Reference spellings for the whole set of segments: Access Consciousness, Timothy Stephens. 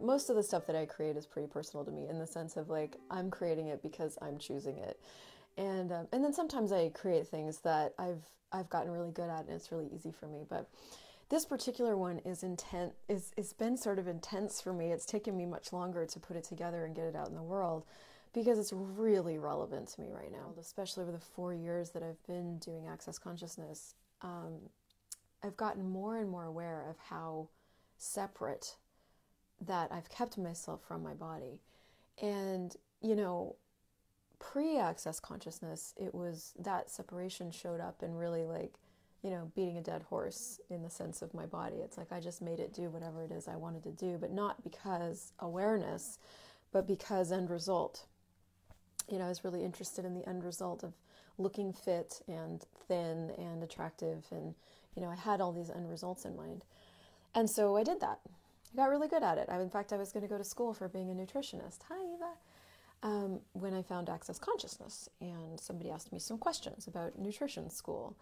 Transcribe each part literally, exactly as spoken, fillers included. most of the stuff that I create is pretty personal to me, in the sense of like, I'm creating it because I'm choosing it. And um, and then sometimes I create things that I've I've gotten really good at, and it's really easy for me. But this particular one is intent is it's been sort of intense for me. It's taken me much longer to put it together and get it out in the world, because it's really relevant to me right now, especially with the four years that I've been doing Access Consciousness. Um, I've gotten more and more aware of how separate that I've kept myself from my body. And you know, pre-Access Consciousness, it was that separation showed up and really like, you know, beating a dead horse in the sense of my body. It's like I just made it do whatever it is I wanted to do, but not because awareness, but because end result. You know, I was really interested in the end result of looking fit and thin and attractive, and you know, I had all these end results in mind. And so I did that. I got really good at it. I, in fact, I was going to go to school for being a nutritionist. Hi, Eva. Um, when I found Access Consciousness, and somebody asked me some questions about nutrition school.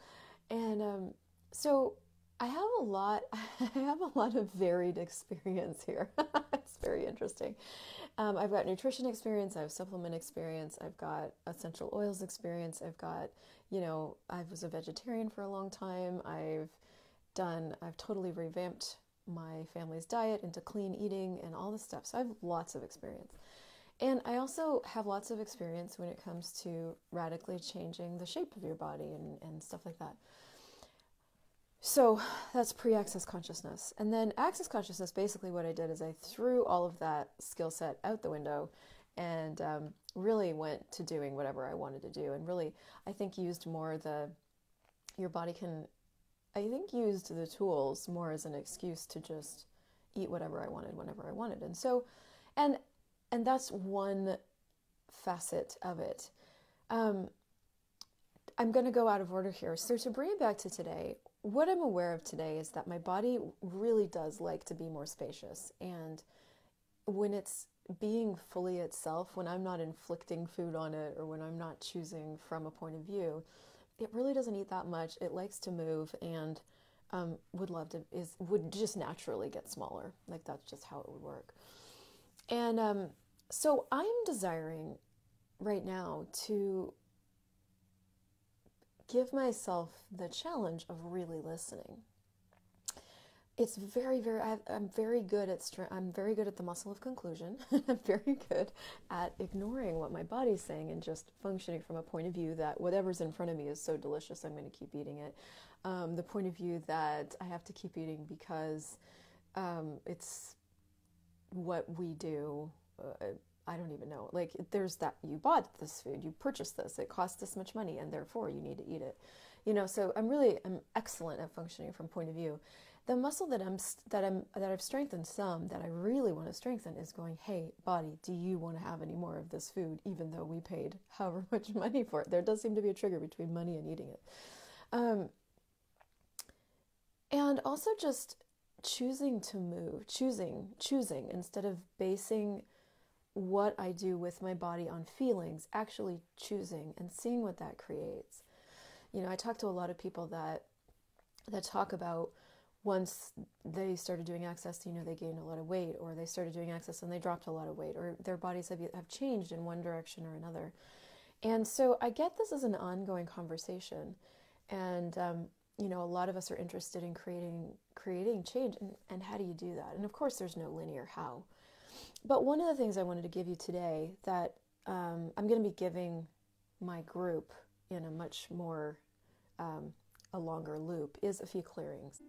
And um, so I have a lot, I have a lot of varied experience here. It's very interesting. Um, I've got nutrition experience, I have supplement experience, I've got essential oils experience, I've got, you know, I was a vegetarian for a long time, I've done, I've totally revamped my family's diet into clean eating and all this stuff. So I have lots of experience. And I also have lots of experience when it comes to radically changing the shape of your body and, and stuff like that. So that's pre-Access Consciousness. And then Access Consciousness, basically what I did is I threw all of that skill set out the window and um, really went to doing whatever I wanted to do, and really, I think, used more the, your body can, I think used the tools more as an excuse to just eat whatever I wanted, whenever I wanted. And so, and And that's one facet of it. Um, I'm going to go out of order here. So to bring it back to today, what I'm aware of today is that my body really does like to be more spacious. And when it's being fully itself, when I'm not inflicting food on it, or when I'm not choosing from a point of view, it really doesn't eat that much. It likes to move, and um, would love to, is, would just naturally get smaller. Like, that's just how it would work. And um, so I'm desiring right now to give myself the challenge of really listening. It's very, very, I have, I'm very good at, I'm very good at the muscle of conclusion. I'm very good at ignoring what my body's saying and just functioning from a point of view that whatever's in front of me is so delicious, I'm going to keep eating it. Um, the point of view that I have to keep eating because um, it's what we do. uh, I don't even know, like, there's that, you bought this food, you purchased this, it cost this much money, and therefore you need to eat it, you know. So I'm really I'm excellent at functioning from point of view. The muscle that I'm that I'm that I've strengthened some, that I really want to strengthen, is going, hey body, do you want to have any more of this food, even though we paid however much money for it? There does seem to be a trigger between money and eating it. Um, and also just choosing to move, choosing, choosing, instead of basing what I do with my body on feelings, actually choosing and seeing what that creates. You know, I talk to a lot of people that that talk about once they started doing Access, you know, they gained a lot of weight, or they started doing Access and they dropped a lot of weight, or their bodies have, have changed in one direction or another. And so I get this is an ongoing conversation, and um, you know, a lot of us are interested in creating creating change, and, and how do you do that? And of course, there's no linear how. But one of the things I wanted to give you today that um, I'm going to be giving my group in a much more, um, a longer loop, is a few clearings.